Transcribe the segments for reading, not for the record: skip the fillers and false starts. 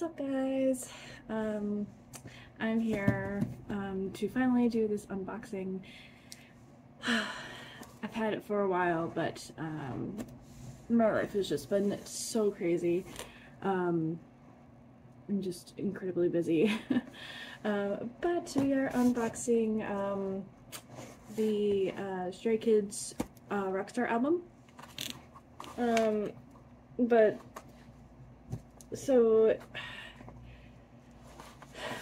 What's up, guys? I'm here to finally do this unboxing. I've had it for a while, but my life has just been so crazy. I'm just incredibly busy. But we are unboxing the Stray Kids RockStar album. So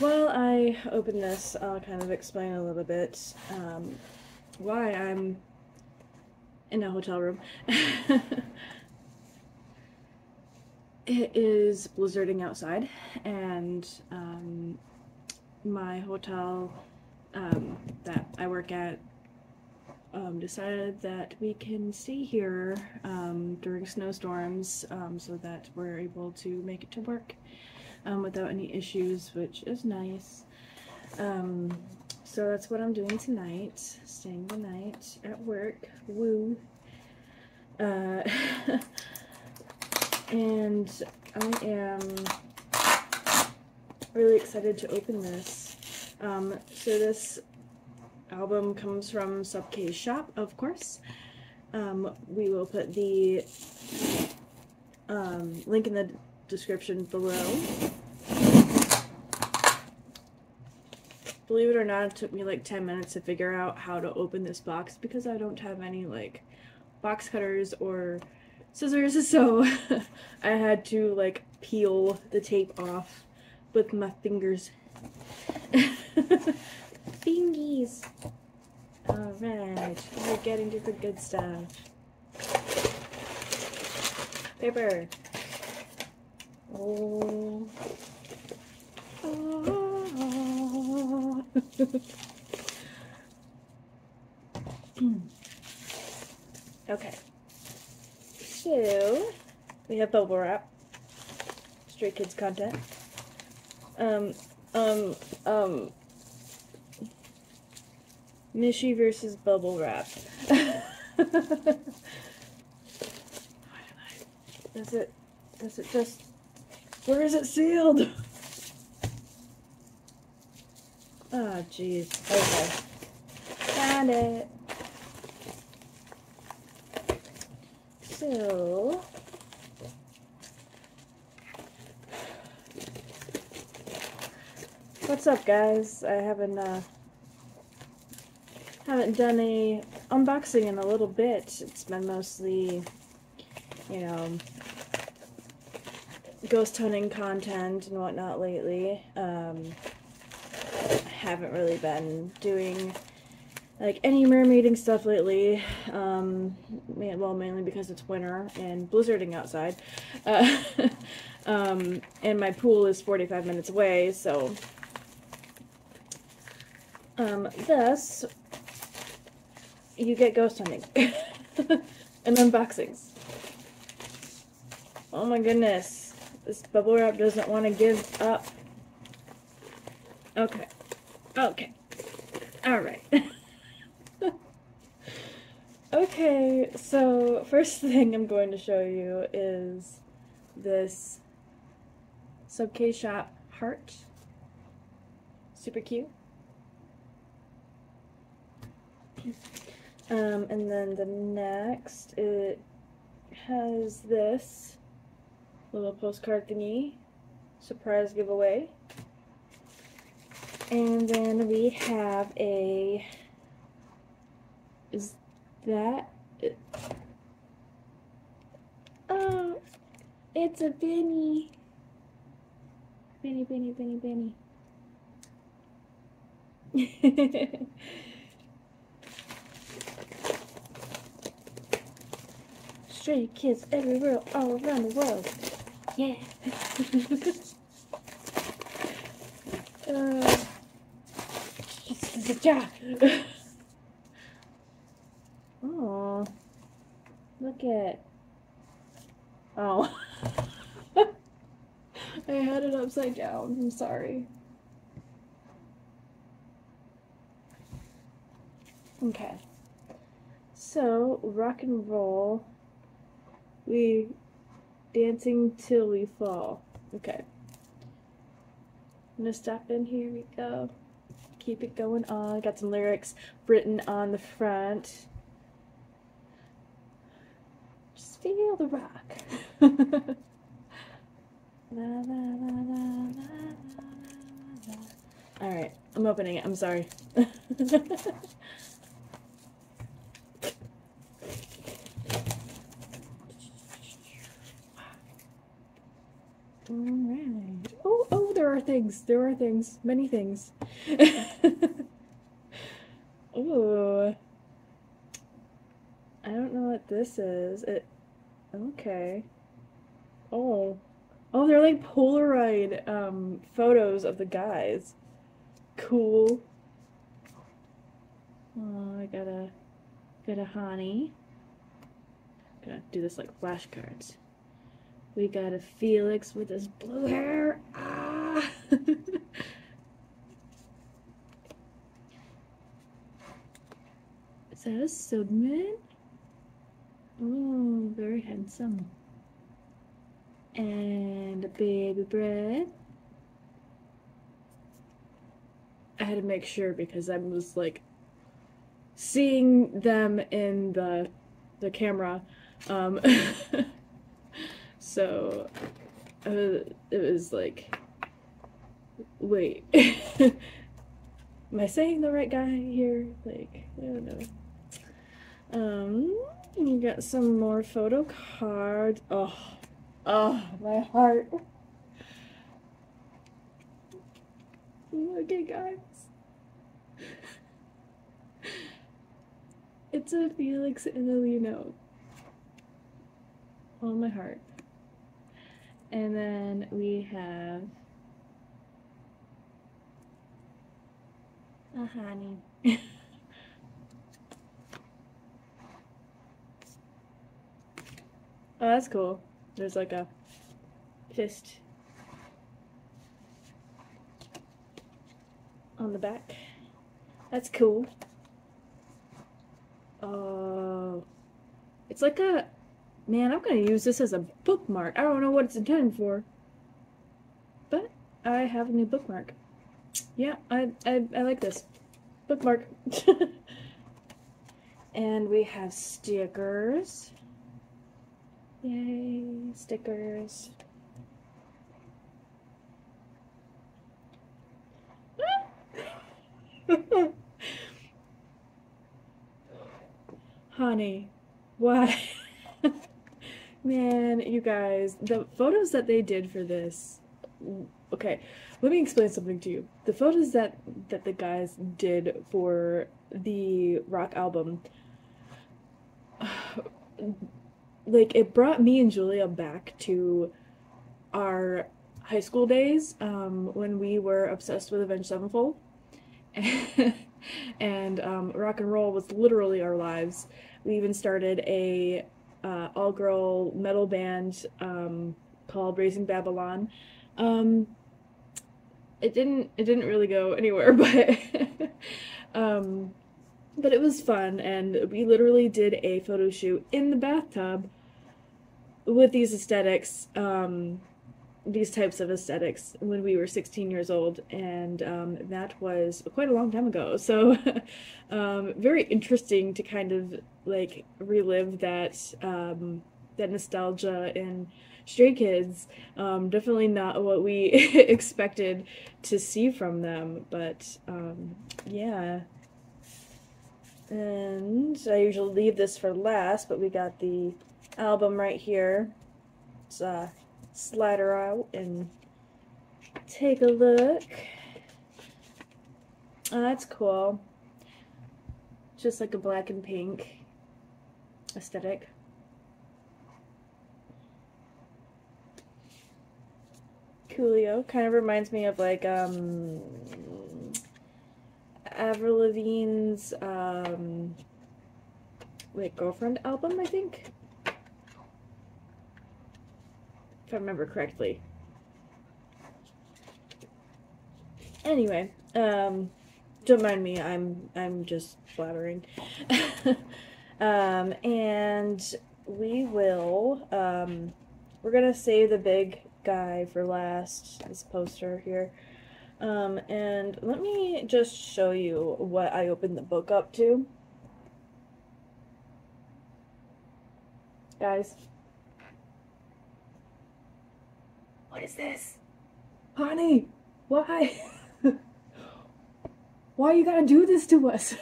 while I open this, I'll kind of explain a little bit why I'm in a hotel room. It is blizzarding outside, and my hotel that I work at decided that we can stay here during snowstorms so that we're able to make it to work without any issues, which is nice. So that's what I'm doing tonight, staying the night at work, woo! And I am really excited to open this. So this album comes from SubKShop, of course. We will put the link in the description below. Believe it or not, it took me like 10 minutes to figure out how to open this box because I don't have any like box cutters or scissors, so I had to like peel the tape off with my fingers. Fingies! Alright, we're getting to the good stuff. Paper! Oh. Oh. Okay. So, we have bubble wrap. Stray Kids content. Mishy versus bubble wrap. Is it just, where is it sealed? Oh jeez. Okay. Found it. So what's up, guys? I haven't done a unboxing in a little bit. It's been mostly, you know, ghost hunting content and whatnot lately. I haven't really been doing like any mermaiding stuff lately. Well, mainly because it's winter and blizzarding outside, and my pool is 45 minutes away. So, thus, you get ghost hunting and unboxings. Oh my goodness, this bubble wrap doesn't want to give up. Okay, okay, all right. Okay, so first thing I'm going to show you is this SubKShop heart. Super cute. And then the next, it has this little postcard thingy, surprise giveaway. And then we have a, is that, oh, it's a Benny. Benny, Benny, Benny, Benny. Stray Kids everywhere, all around the world. Yeah. Oh, look at. Oh, I had it upside down. I'm sorry. Okay. So rock and roll. We dancing till we fall. Okay. gonna stop in. Here we go. Keep it going on. Got some lyrics written on the front. Just feel the rock. La, la, la, la, la, la, la. All right, I'm opening it. I'm sorry. Alright. Oh, oh, there are things. There are things. Many things. Ooh. I don't know what this is. It. Okay. Oh. Oh, they're like Polaroid photos of the guys. Cool. Oh, I got a bit of honey. I'm gonna do this like flashcards. We got a Felix with his blue hair. Ah. Is that a Sudman? Oh, very handsome. And a baby bread. I had to make sure because I was like seeing them in the camera. So, it was like, wait, am I saying the right guy here? Like, I don't know. You got some more photo cards. Oh, oh, my heart. Okay, guys. It's a Felix and a Lino. Oh, my heart. And then we have a honey. Oh, that's cool. There's like a fist on the back. That's cool. Oh, it's like a... Man, I'm going to use this as a bookmark. I don't know what it's intended for, but I have a new bookmark. Yeah, I like this. Bookmark. And we have stickers. Yay, stickers. Honey, why? Man, you guys, the photos that they did for this, okay, let me explain something to you. The photos that the guys did for the rock album, like, it brought me and Julia back to our high school days, when we were obsessed with Avenged Sevenfold, and rock and roll was literally our lives. We even started a all-girl metal band called Raising Babylon. It didn't really go anywhere, but but it was fun, and we literally did a photo shoot in the bathtub with these aesthetics, these types of aesthetics, when we were 16 years old, and that was quite a long time ago. So very interesting to kind of like relive that that nostalgia in Stray Kids. Definitely not what we expected to see from them, but yeah. And I usually leave this for last, but we got the album right here. It's slide her out and take a look. Oh, that's cool. Just like a black and pink aesthetic. Coolio. Kind of reminds me of like Avril Lavigne's like Girlfriend album, I think. If I remember correctly. Anyway, don't mind me. I'm just blabbering. And we will. We're gonna save the big guy for last. This poster here. And let me just show you what I opened the book up to. Guys. What is this? Honey, why? Why you gotta do this to us?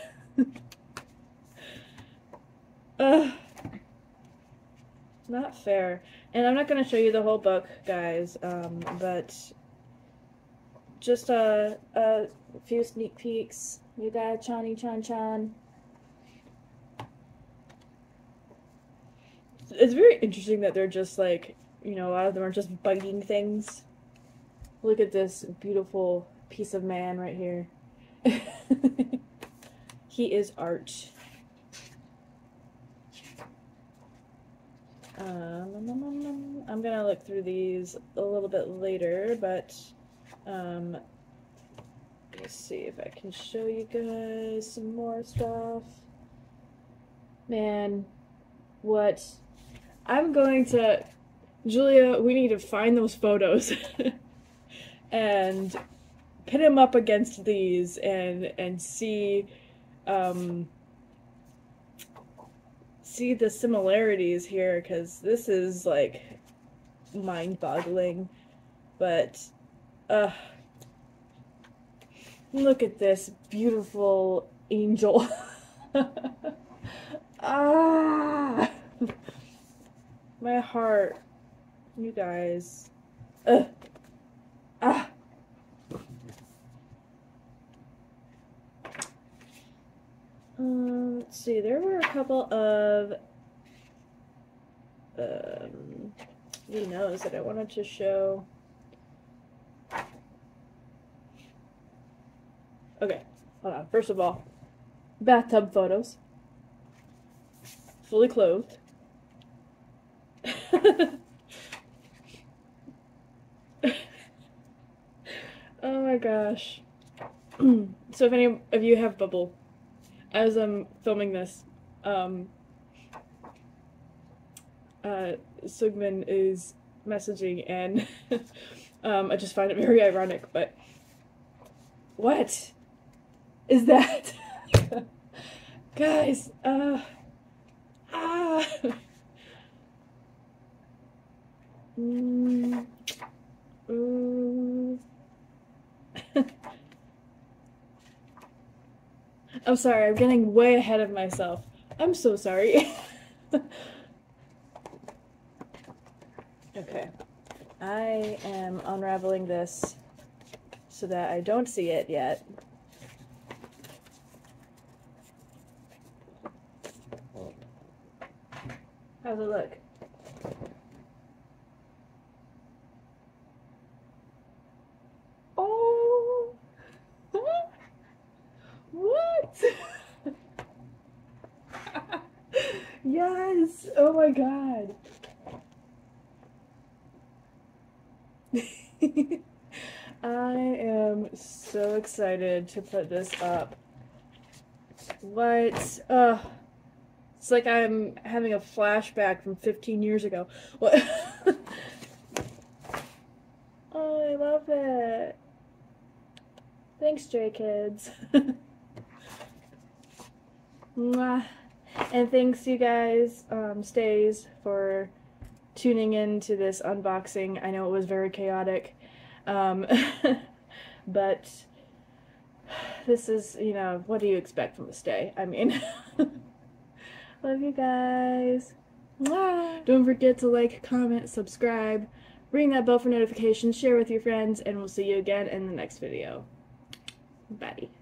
Not fair. And I'm not gonna show you the whole book, guys, but just a few sneak peeks. You got a Chani Chan Chan. It's very interesting that they're just like, you know, a lot of them are just biting things. Look at this beautiful piece of man right here. He is art. I'm gonna look through these a little bit later, but let's see if I can show you guys some more stuff. Man, what? I'm going to... Julia, we need to find those photos and pin them up against these and see the similarities here, because this is like mind-boggling. But look at this beautiful angel. Ah, my heart. You guys. Ah. Let's see, there were a couple of Vinos that I wanted to show. Okay, hold on. First of all, bathtub photos. Fully clothed. Oh my gosh. So if any of you have Bubble, as I'm filming this, Sigmund is messaging, and I just find it very ironic, but what is that? Guys, I'm sorry, I'm getting way ahead of myself. I'm so sorry. Okay. I am unraveling this so that I don't see it yet. How's it look? Yes! Oh my god! I am so excited to put this up. What? It's like I'm having a flashback from 15 years ago. What? Oh, I love it! Thanks, Stray Kids. Mwah. And thanks, you guys, Stays, for tuning in to this unboxing. I know it was very chaotic, but this is, you know, what do you expect from a Stay? I mean, love you guys. Mwah! Don't forget to like, comment, subscribe, ring that bell for notifications, share with your friends, and we'll see you again in the next video. Bye.